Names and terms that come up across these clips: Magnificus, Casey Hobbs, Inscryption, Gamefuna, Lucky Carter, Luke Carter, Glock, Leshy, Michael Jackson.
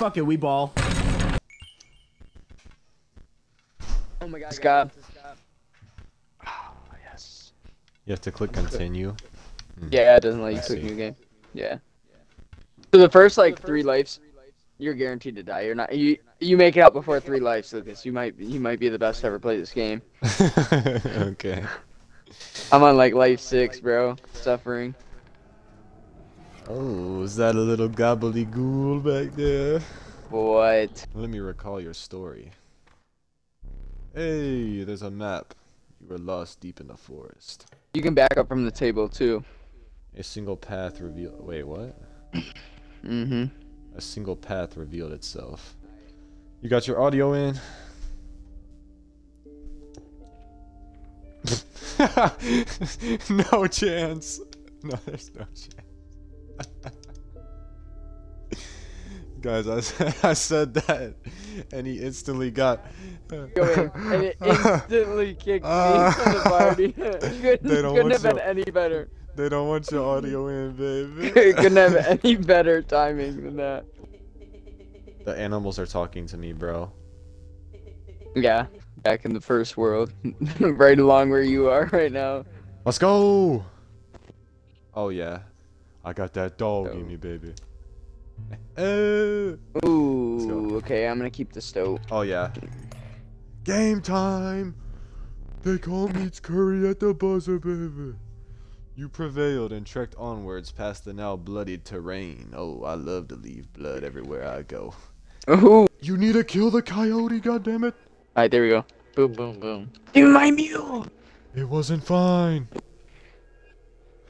Fuck it, we ball. Oh my god, Scott. Oh, yes. You have to click continue. Yeah, it doesn't let you click new game. Yeah. So the first like 3 lives, you're guaranteed to die. You're not. You make it out before 3 lives, Lucas. You might be the best to ever play this game. Okay. I'm on like life 6, bro. Suffering. Oh, is that a little gobbledygool back there? What? Let me recall your story. Hey, there's a map. You were lost deep in the forest. You can back up from the table too. A single path revealed. Wait, what? Mm-hmm. A single path revealed itself. You got your audio in. No chance. No, there's no chance. Guys, I said that, and he instantly got. And it instantly kicked me from the party. Couldn't have been any better. They don't want your audio in, baby. Couldn't have any better timing than that. The animals are talking to me, bro. Yeah, back in the first world, right along where you are right now. Let's go. Oh yeah, I got that dog in me, baby. Ooh, okay, I'm gonna keep the stove. Oh yeah. Game time! They call me Curry at the buzzer, baby. You prevailed and trekked onwards past the now bloodied terrain. Oh, I love to leave blood everywhere I go. Ooh. You need to kill the coyote, goddammit! Alright, there we go. Boom, boom, boom. Give me my mule! It wasn't fine.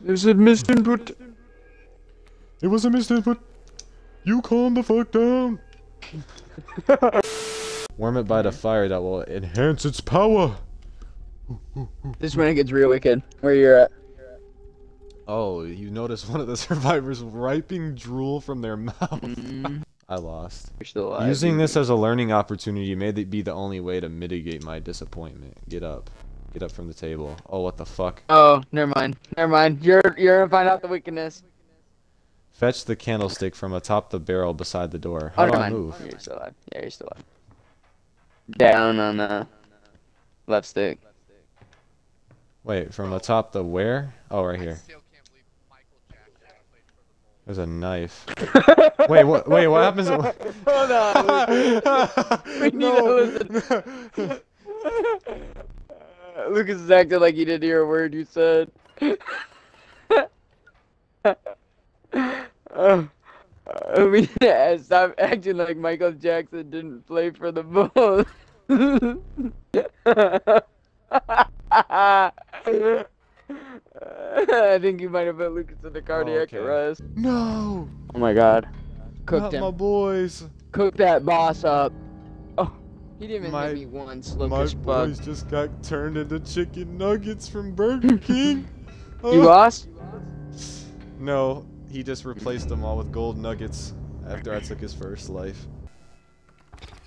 There's a misinput. It was a misinput. You calm the fuck down! Warm it by the fire that will enhance its power! This is when it gets real wicked. Where you're at. Oh, you notice one of the survivors wiping drool from their mouth. I lost. You're still alive. Using this as a learning opportunity may be the only way to mitigate my disappointment. Get up. Get up from the table. Oh, what the fuck? Oh, never mind. Never mind. You're gonna find out the wickedness. Fetch the candlestick from atop the barrel beside the door. How do I move? You're still alive. Yeah, you're still alive. Down on the left stick. Wait, from atop the where? Oh, right here. There's a knife. Wait, what? Wait, what happens? Hold on. We need to listen. Lucas is acting like he didn't hear a word you said. I mean, stop acting like Michael Jackson didn't play for the Bulls. I think you might have put Lucas in the cardiac arrest. No! Oh my god. Cooked him. My boys. Cook that boss up. Oh, he didn't even hit me once, Lucas. My boys just got turned into chicken nuggets from Burger King. You lost? No. He just replaced them all with gold nuggets after I took his first life.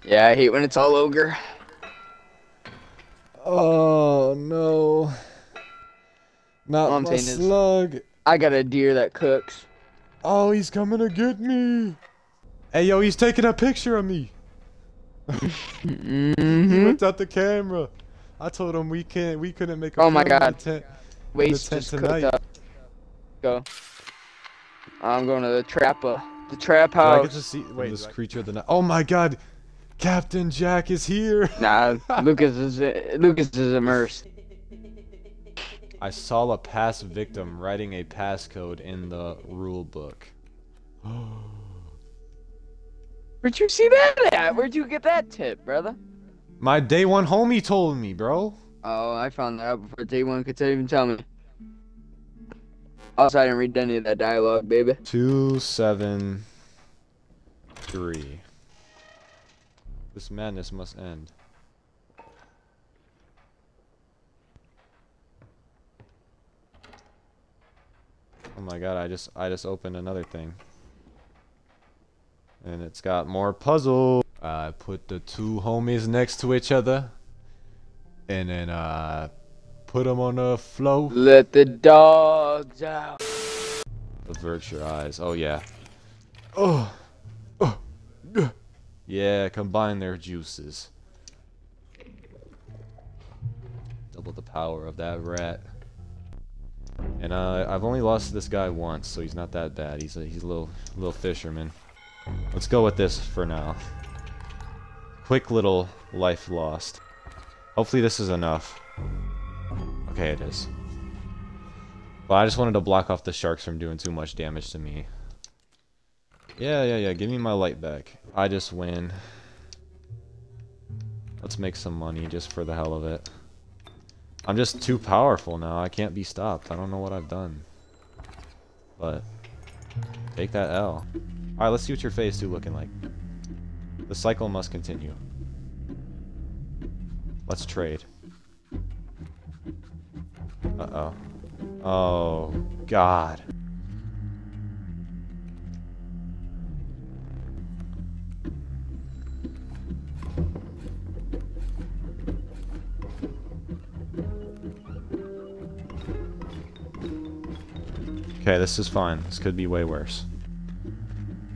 Yeah, I hate when it's all ogre. Oh, no. Not my slug. I got a deer that cooks. Oh, he's coming to get me. Hey, yo, he's taking a picture of me. He whipped out the camera. I told him we couldn't make a film. Oh, my God. Waste just cooked up. Go. I'm going to the trap house. I get to see this creature of the night. Oh my god, Captain Jack is here. Nah, Lucas is immersed. I saw a past victim writing a passcode in the rule book. Where'd you see that at? Where'd you get that tip, brother? My day one homie told me, bro. Oh, I found that out before day one could even tell me. Also, I didn't read any of that dialogue, baby. 273. This madness must end. Oh my god, I just opened another thing. And it's got more puzzle. I put the 2 homies next to each other. And then, put them on the floor. Let the dogs out. Avert your eyes. Oh, yeah. Oh. Oh. Yeah, combine their juices. Double the power of that rat. And I've only lost this guy once, so he's not that bad. He's a little fisherman. Let's go with this for now. Quick little life lost. Hopefully this is enough. Okay, it is. But I just wanted to block off the sharks from doing too much damage to me. Yeah. Give me my light back. I just win. Let's make some money just for the hell of it. I'm just too powerful now. I can't be stopped. I don't know what I've done. But take that L. Alright, let's see what your phase 2 looking like. The cycle must continue. Let's trade. Uh-oh. Oh, God. Okay, this is fine. This could be way worse.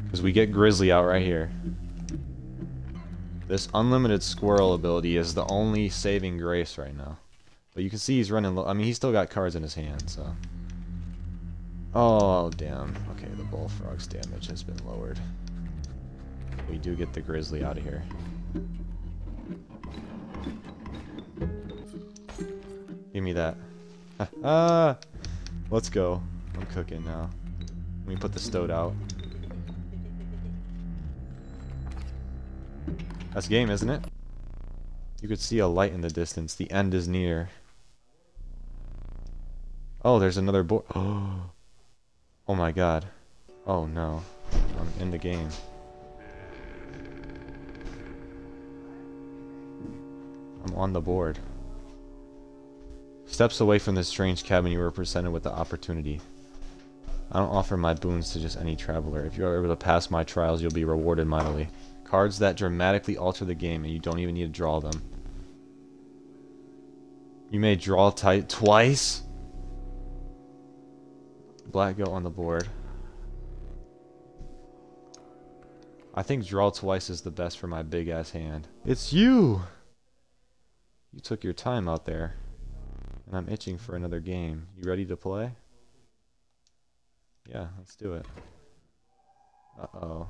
Because we get Grizzly out right here. This unlimited squirrel ability is the only saving grace right now. But you can see he's running low. I mean, he's still got cards in his hand, so. Oh, damn. Okay, the bullfrog's damage has been lowered. We do get the grizzly out of here. Give me that. Ah! Let's go. I'm cooking now. Let me put the stoat out. That's game, isn't it? You could see a light in the distance. The end is near. Oh, there's another board. Oh. Oh my god. Oh no. I'm in the game. I'm on the board. Steps away from this strange cabin, you were presented with the opportunity. I don't offer my boons to just any traveler. If you are able to pass my trials, you'll be rewarded mightily. Cards that dramatically alter the game, and you don't even need to draw them. You may draw tight twice. Black go on the board. I think draw twice is the best for my big ass hand. It's you! You took your time out there. And I'm itching for another game. You ready to play? Yeah, let's do it. Uh-oh.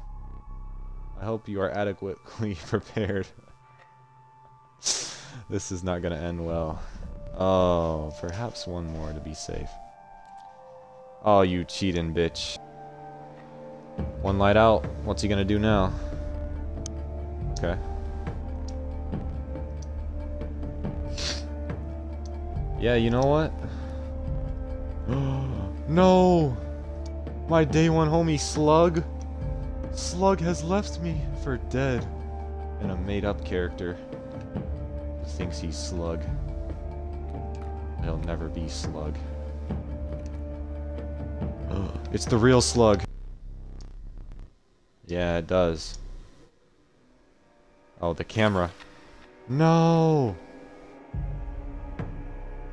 I hope you are adequately prepared. This is not going to end well. Oh, perhaps one more to be safe. Oh, you cheating bitch. One light out. What's he going to do now? Okay. Yeah, you know what? No! My day one homie Slug! Slug has left me for dead. And a made-up character who thinks he's Slug. He'll never be Slug. It's the real Slug. Yeah, it does. Oh, the camera. No!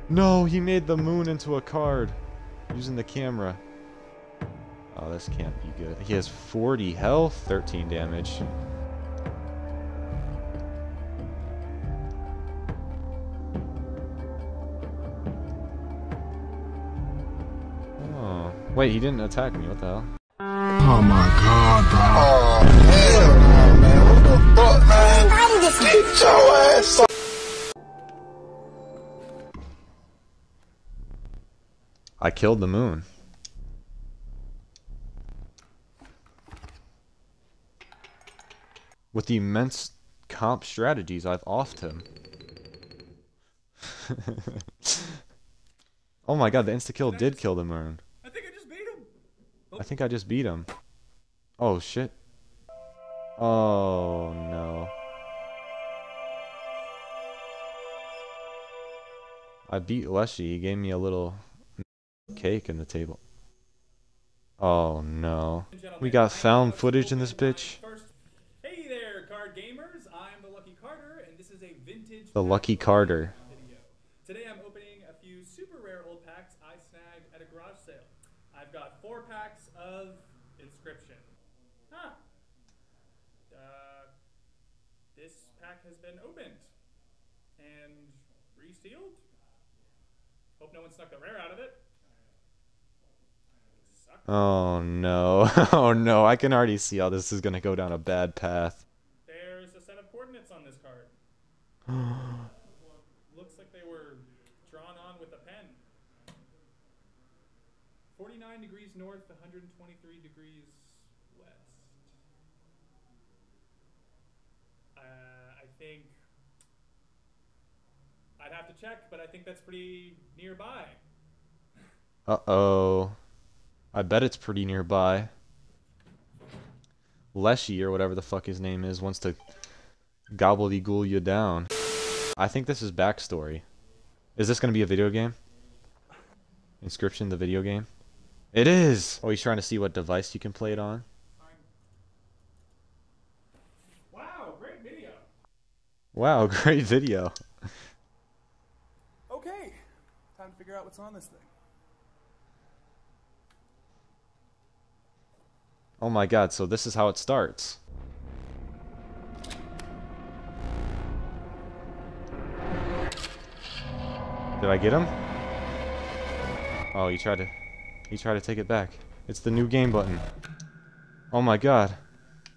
No, he made the moon into a card using the camera. Oh, this can't be good. He has 40 health, 13 damage. Oh. Wait, he didn't attack me. What the hell? Oh my god, bro. Oh, hell no, man. What the fuck, man? How did this get your ass up? I killed the moon. With the immense comp strategies, I've offed him. Oh my god, the insta-kill did kill the moon. I think I just beat him. Oh. I think I just beat him. Oh shit. Oh no. I beat Leshy. He gave me a little cake in the table. Oh no. We got found footage in this bitch. Gamers, I'm the Lucky Carter, and this is a vintage the Lucky Carter video. Today I'm opening a few super rare old packs I snagged at a garage sale. I've got 4 packs of Inscryption. Huh. This pack has been opened and resealed. Hope no one snuck the rare out of it. Oh no, oh no, I can already see how this is going to go down a bad path. There's a set of coordinates on this card. Looks like they were drawn on with a pen. 49 degrees north, 123 degrees west. I think... I'd have to check, but I think that's pretty nearby. Uh-oh. I bet it's pretty nearby. Leshy, or whatever the fuck his name is, wants to gobbledygool you down. I think this is backstory. Is this going to be a video game? Inscryption, the video game? It is! Oh, he's trying to see what device you can play it on. Wow, great video! Wow, great video. Okay, time to figure out what's on this thing. Oh my god, so this is how it starts. Did I get him? Oh, he tried to take it back. It's the new game button. Oh my god.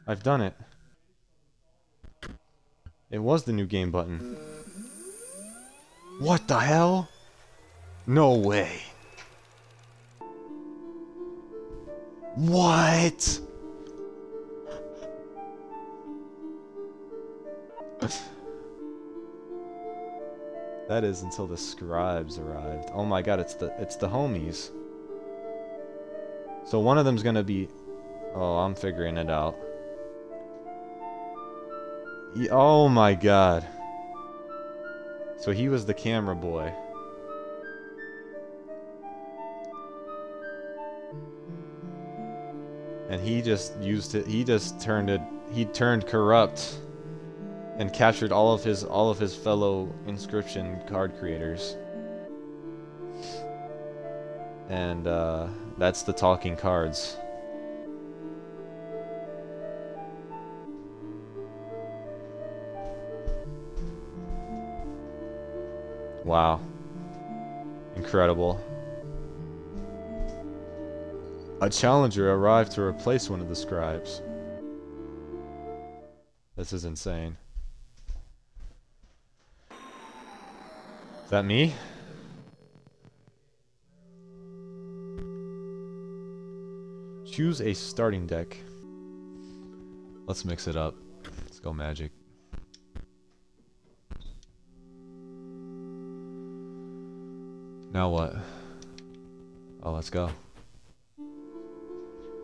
I've done it. It was the new game button. What the hell? No way. What? That is until the scribes arrived. Oh my god, it's the homies. So one of them's gonna be... Oh, I'm figuring it out. Oh my god. So he was the camera boy. And he just used it. He just turned it. He turned corrupt, and captured all of his fellow Inscryption card creators. And that's the talking cards. Wow. Incredible. A challenger arrived to replace one of the scribes. This is insane. Is that me? Choose a starting deck. Let's mix it up. Let's go Magic. Now what? Oh, let's go.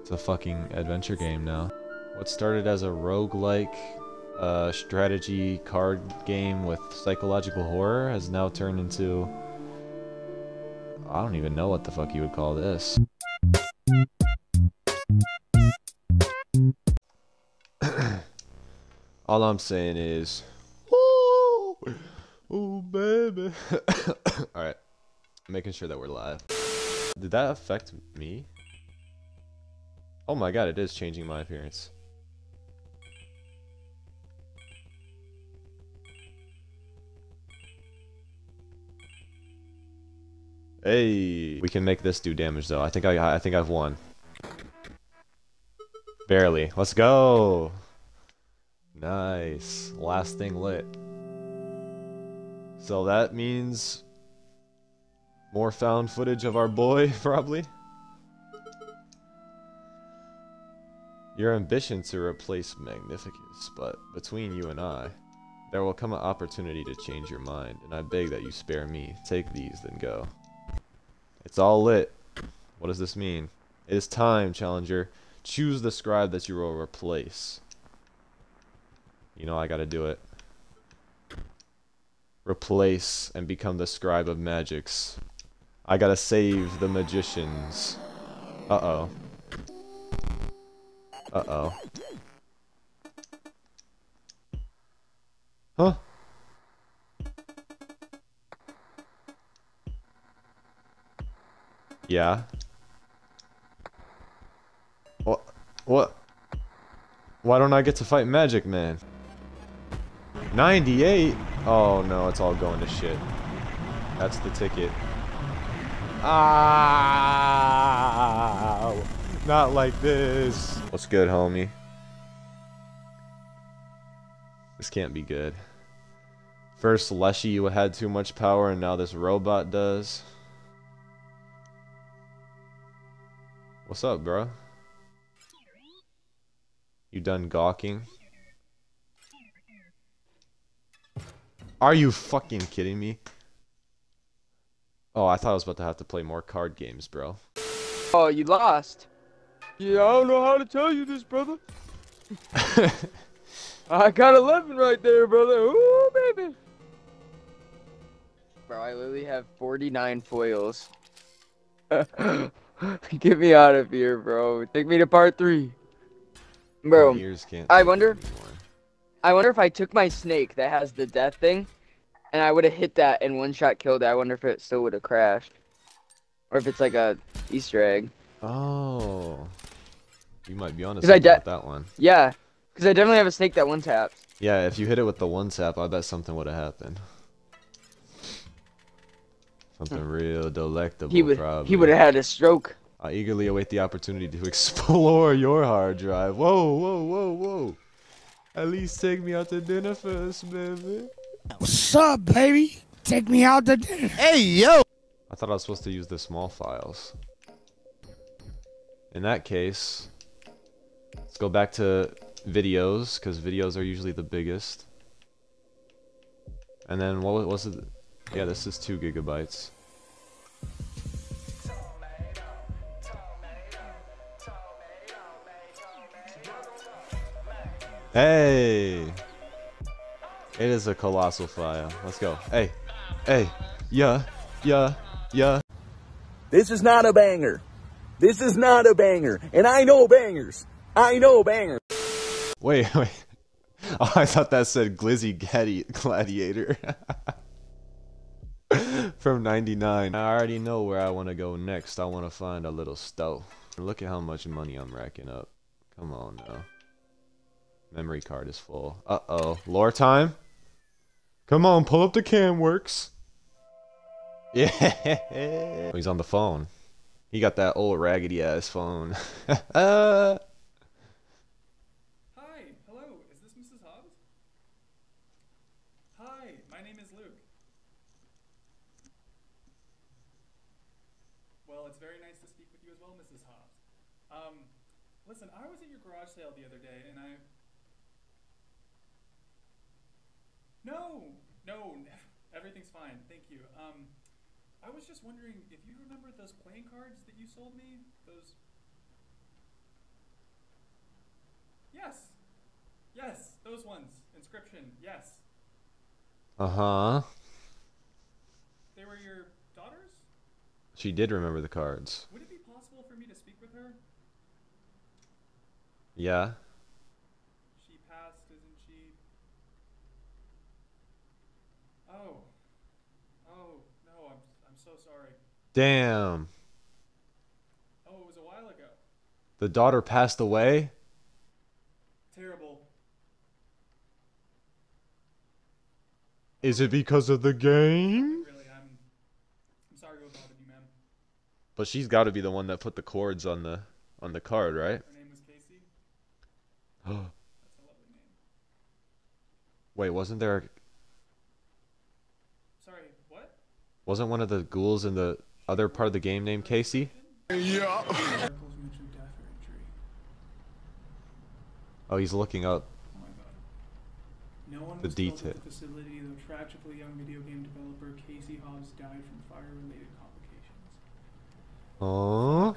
It's a fucking adventure game now. What started as a roguelike strategy card game with psychological horror has now turned into... I don't even know what the fuck you would call this. All I'm saying is... Oh, oh baby. Alright. Making sure that we're live. Did that affect me? Oh my god, it is changing my appearance. Hey, we can make this do damage though. I think I've won. Barely. Let's go. Nice. Last thing lit. So that means more found footage of our boy, probably. Your ambition to replace Magnificus, but between you and I, there will come an opportunity to change your mind, and I beg that you spare me. Take these, then go. It's all lit. What does this mean? It is time, Challenger. Choose the scribe that you will replace. You know I gotta do it. Replace and become the scribe of magics. I gotta save the magicians. Uh-oh. Uh-oh. Huh? Yeah. What? Why don't I get to fight Magic Man? 98? Oh no, it's all going to shit. That's the ticket. Ah! Not like this. What's good, homie? This can't be good. First Leshy, you had too much power, and now this robot does. What's up, bro? You done gawking? Are you fucking kidding me? Oh, I thought I was about to have to play more card games, bro. Oh, you lost. Yeah, I don't know how to tell you this, brother. I got 11 right there, brother. Ooh, baby. Bro, I literally have 49 foils. Get me out of here, bro. Take me to part 3. Bro, I wonder if I took my snake that has the death thing, and I would have hit that and one-shot killed it. I wonder if it still would have crashed. Or if it's like a Easter egg. Oh. You might be honest about that one. Yeah. Because I definitely have a snake that one-taps. Yeah, if you hit it with the one-tap, I bet something would have happened. Something real delectable, probably. He would have had a stroke. I eagerly await the opportunity to explore your hard drive. Whoa, whoa, whoa, whoa. At least take me out to dinner first, baby. What's up, baby? Take me out to dinner. Hey, yo! I thought I was supposed to use the small files. In that case, let's go back to videos, because videos are usually the biggest. And then what was it? Yeah, this is 2 GB. Hey, it is a colossal file. Let's go. Hey, hey, yeah, yeah, yeah. This is not a banger. This is not a banger. And I know bangers. I know bangers. Wait, wait. Oh, I thought that said Glizzy Gladiator. From 99. I already know where I want to go next. I want to find a little stove. Look at how much money I'm racking up. Come on now. Memory card is full. Uh-oh. Lore time? Come on, pull up the Camworks. Yeah. He's on the phone. He got that old raggedy-ass phone. Hi. Hello. Is this Mrs. Hobbs? Hi. My name is Luke. Well, it's very nice to speak with you as well, Mrs. Hobbs. Listen, I was at your garage sale the other day, and I... No, everything's fine, thank you. I was just wondering if you remember those playing cards that you sold me? Those... Yes, those ones. Inscryption, yes. Uh-huh. They were your daughters? She did remember the cards. Would it be possible for me to speak with her? Yeah. Damn. Oh, it was a while ago. The daughter passed away? Terrible. Is it because of the game? Really, I'm sorry to have bothered you, ma'am. But she's got to be the one that put the cords on the card, right? Her name was Casey. That's a lovely name. Wait, wasn't there a... Sorry, what? Wasn't one of the ghouls in the... other part of the game named Casey? Yeah. Oh, he's looking up the detail. The facility, though tragically young video game developer Casey Hobbs died from fire-related complications. Oh.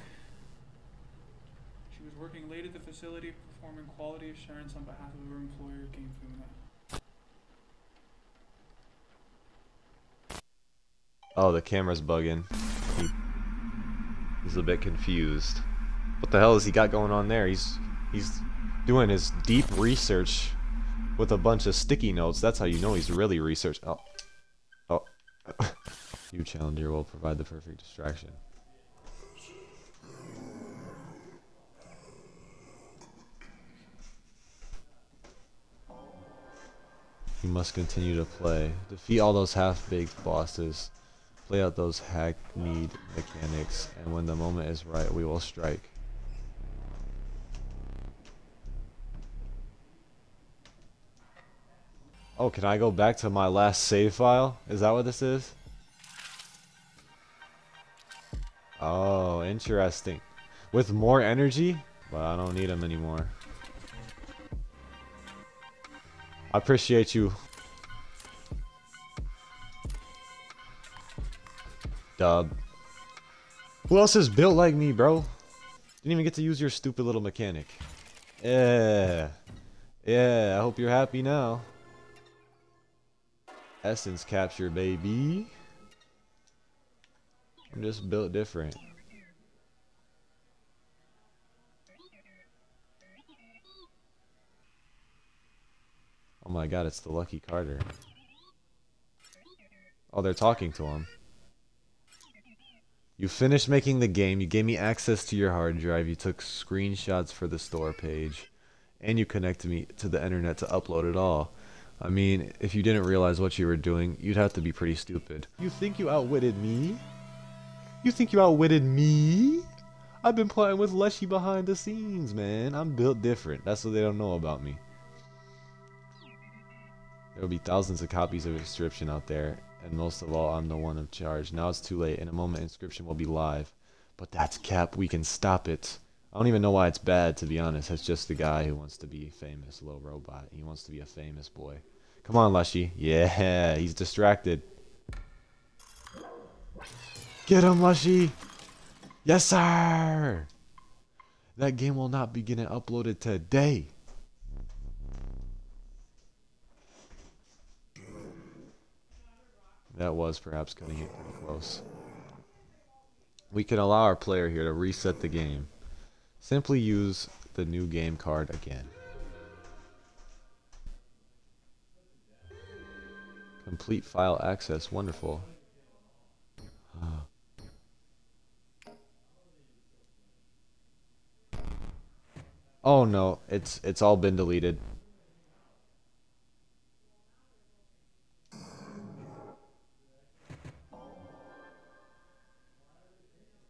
She was working late at the facility performing quality assurance on behalf of her employer, Gamefuna. Oh, the camera's bugging. He's a bit confused. What the hell has he got going on there? He's doing his deep research with a bunch of sticky notes. That's how you know he's really researching. Oh. New challenger will provide the perfect distraction. You must continue to play. Defeat all those half-baked bosses. Play out those hackneyed mechanics, and when the moment is right, we will strike. Oh, can I go back to my last save file? Is that what this is? Oh, interesting. With more energy? But I don't need them anymore. I appreciate you. Dub. Who else is built like me, bro? Didn't even get to use your stupid little mechanic. Yeah. Yeah, I hope you're happy now. Essence capture, baby. I'm just built different. Oh my god, it's the Lucky Carter. Oh, they're talking to him. You finished making the game, you gave me access to your hard drive, you took screenshots for the store page, and you connected me to the internet to upload it all. I mean, if you didn't realize what you were doing, you'd have to be pretty stupid. You think you outwitted me? You think you outwitted me? I've been playing with Leshy behind the scenes, man. I'm built different. That's what they don't know about me. There'll be thousands of copies of Inscryption out there. And most of all, I'm the one in charge. Now it's too late. In a moment, Inscryption will be live. But that's cap. We can stop it. I don't even know why it's bad, to be honest. It's just the guy who wants to be famous, little robot. He wants to be a famous boy. Come on, Leshy. Yeah, he's distracted. Get him, Leshy. Yes, sir. That game will not be getting uploaded today. That was perhaps cutting it pretty close. We can allow our player here to reset the game. Simply use the new game card again. Complete file access, wonderful. Oh no, it's all been deleted.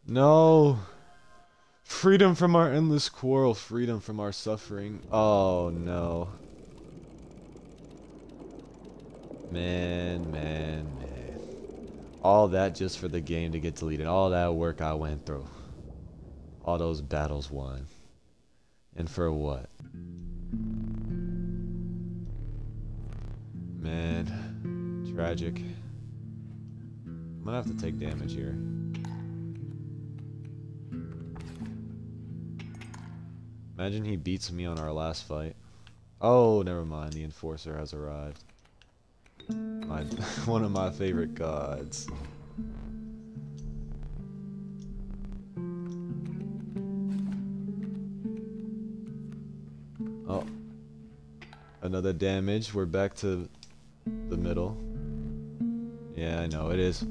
No. Freedom from our endless quarrel. Freedom from our suffering. Oh, no. Man, man, man. All that just for the game to get deleted. All that work I went through. All those battles won. And for what? Man. Tragic. I'm gonna have to take damage here. Imagine he beats me on our last fight. Oh, never mind. The enforcer has arrived. One of my favorite gods. Oh, another damage. We're back to the middle. Yeah, I know it is.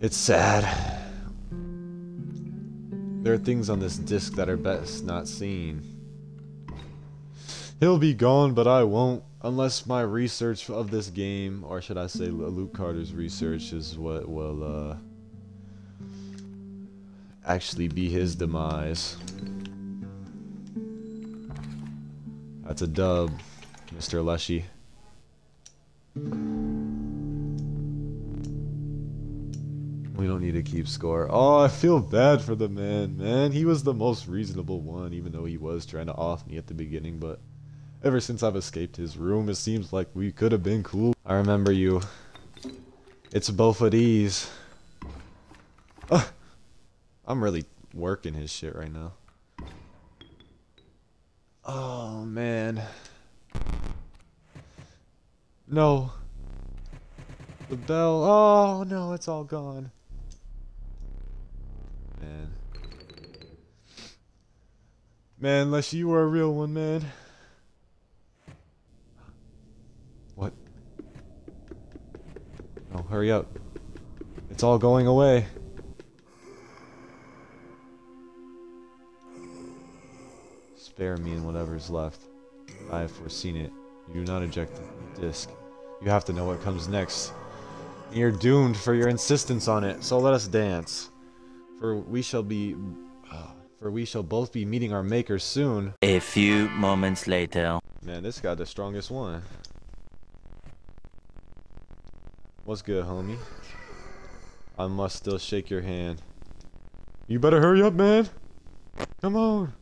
It's sad. There are things on this disc that are best not seen. He'll be gone, but I won't. Unless my research of this game, or should I say Luke Carter's research, is what will actually be his demise. That's a dub, Mr. Leshy. We don't need to keep score. Oh, I feel bad for the man, man. He was the most reasonable one, even though he was trying to off me at the beginning, but ever since I've escaped his room, it seems like we could have been cool. I remember you. It's both of these. I'm really working his shit right now. Oh, man. No. The bell. Oh, no, it's all gone. Man. Man, unless you were a real one, man. What? Oh, hurry up. It's all going away. Spare me in whatever's left. I have foreseen it. You do not eject the disc. You have to know what comes next. You're doomed for your insistence on it. So let us dance, for we shall both be meeting our maker soon. A few moments later. Man, this got the strongest one. What's good, homie? I must still shake your hand. You better hurry up, man. Come on.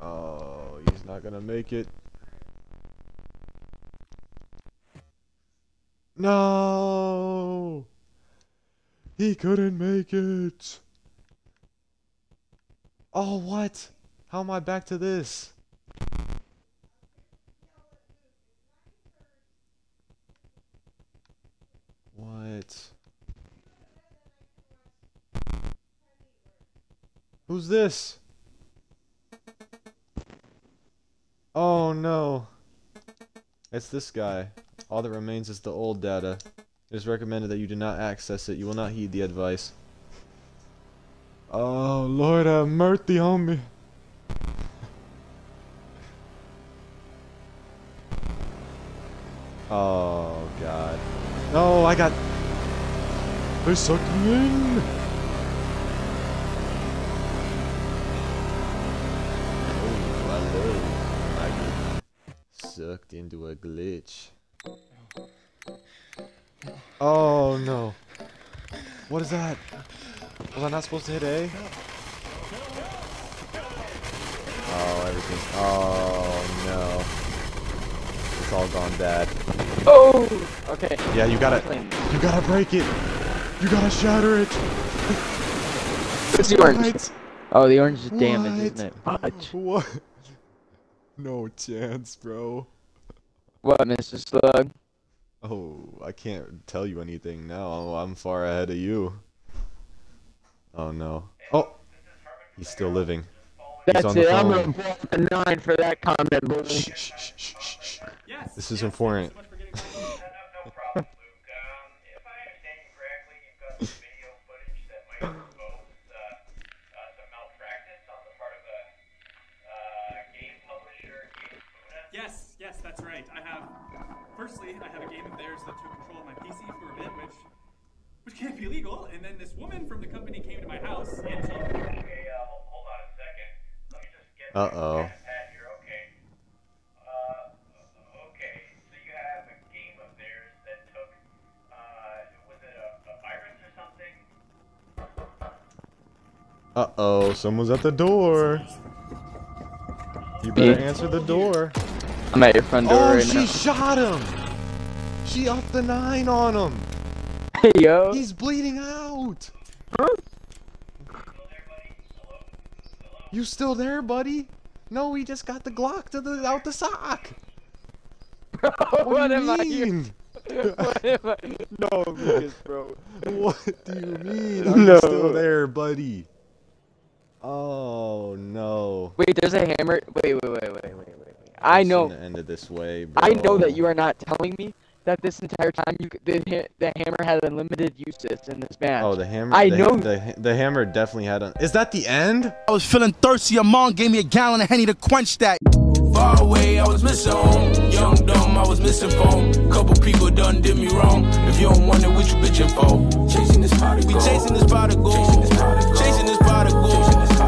Oh, he's not gonna make it. No! He couldn't make it. Oh, what? How am I back to this? What? Who's this? Oh, no. It's this guy. All that remains is the old data. It is recommended that you do not access it. You will not heed the advice. Oh, Lord have mercy on me. Oh, God. No, I got... They sucked me in. Oh, my Lord. I got sucked into a glitch. Oh no. What is that? Was I not supposed to hit A? Oh, everything. Oh no. It's all gone bad. Oh! Okay. Yeah, you gotta break it! You gotta shatter it! It's the orange. What? Oh, the orange is damaged, isn't it? Watch. What? No chance, bro. What, Mr. Slug? Oh, I can't tell you anything now. I'm far ahead of you. Oh no. Oh! He's still living. That's it. I'm going to block the 9 for that comment, boy. Shh, shh, shh, shh, shh. Yes, this is important. Yes, that's right. Firstly, I have a game of theirs that took control of my PC for a bit, which can't be illegal, and then this woman from the company came to my house and told me, okay, hold on a second. Let me just get Pat here, okay. Okay, so you have a game of theirs that took, was it a virus or something? Uh-oh, someone's at the door. You better answer the door. I'm at your front door right now. Oh, she shot him! She upped the 9 on him! Hey, yo! He's bleeding out! Huh? You still there, buddy? No, he just got the Glock to the, out the sock! Bro, what am I here? What am I? No, Lucas, bro. What do you mean? I'm still there, buddy. Oh, no. Wait, there's a hammer? Wait. I know. Ended this way, bro. I know that you are not telling me that this entire time you the hammer had unlimited uses in this match. Oh, the hammer. I know the hammer definitely had. Is that the end? I was feeling thirsty. Your mom gave me a gallon of Henny to quench that. Far away, I was missing home. Young dumb, I was missing phone. Couple people done did me wrong. If you don't wonder what you bitching for, chasing this pot of gold. We chasing this pot of gold. Chasing this pot of gold.